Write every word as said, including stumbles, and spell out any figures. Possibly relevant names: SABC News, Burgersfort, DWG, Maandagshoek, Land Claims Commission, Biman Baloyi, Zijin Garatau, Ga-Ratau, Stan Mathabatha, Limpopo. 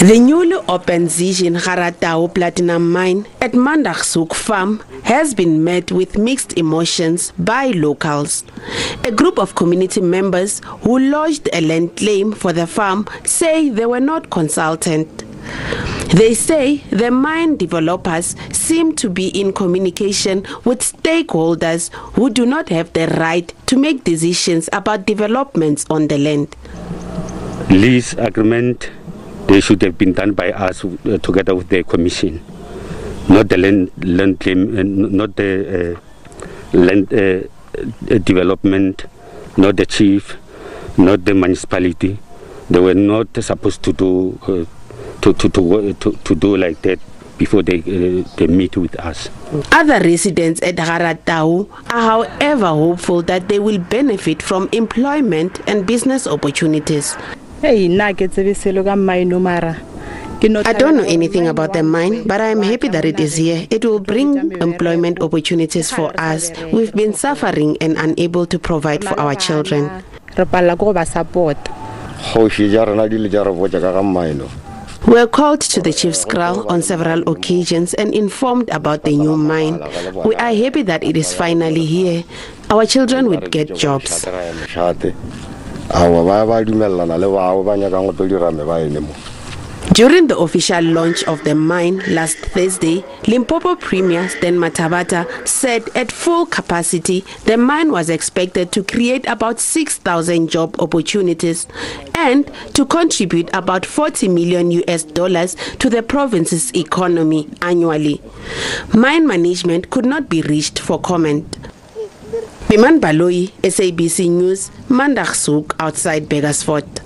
The newly opened Zijin Garatau platinum mine at Maandagshoek farm has been met with mixed emotions by locals. A group of community members who lodged a land claim for the farm say they were not consulted. They say the mine developers seem to be in communication with stakeholders who do not have the right to make decisions about developments on the land. Lease agreement, they should have been done by us uh, together with the commission, not the land, land claim, uh, not the uh, land uh, development, not the chief, not the municipality. They were not supposed to do uh, to, to, to, to, to do like that before they, uh, they meet with us. Other residents at Ga-Ratau are however hopeful that they will benefit from employment and business opportunities. I don't know anything about the mine, but I am happy that it is here. It will bring employment opportunities for us. We've been suffering and unable to provide for our children. We were called to the chief's kraal on several occasions and informed about the new mine. We are happy that it is finally here. Our children would get jobs. During the official launch of the mine last Thursday, Limpopo Premier Stan Mathabatha said at full capacity the mine was expected to create about six thousand job opportunities and to contribute about forty million U S dollars to the province's economy annually. Mine management could not be reached for comment. Biman Baloyi, S A B C News, Maandagshoek outside Burgersfort.